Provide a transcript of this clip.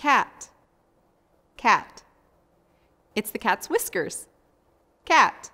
Cat, cat. It's the cat's whiskers. Cat.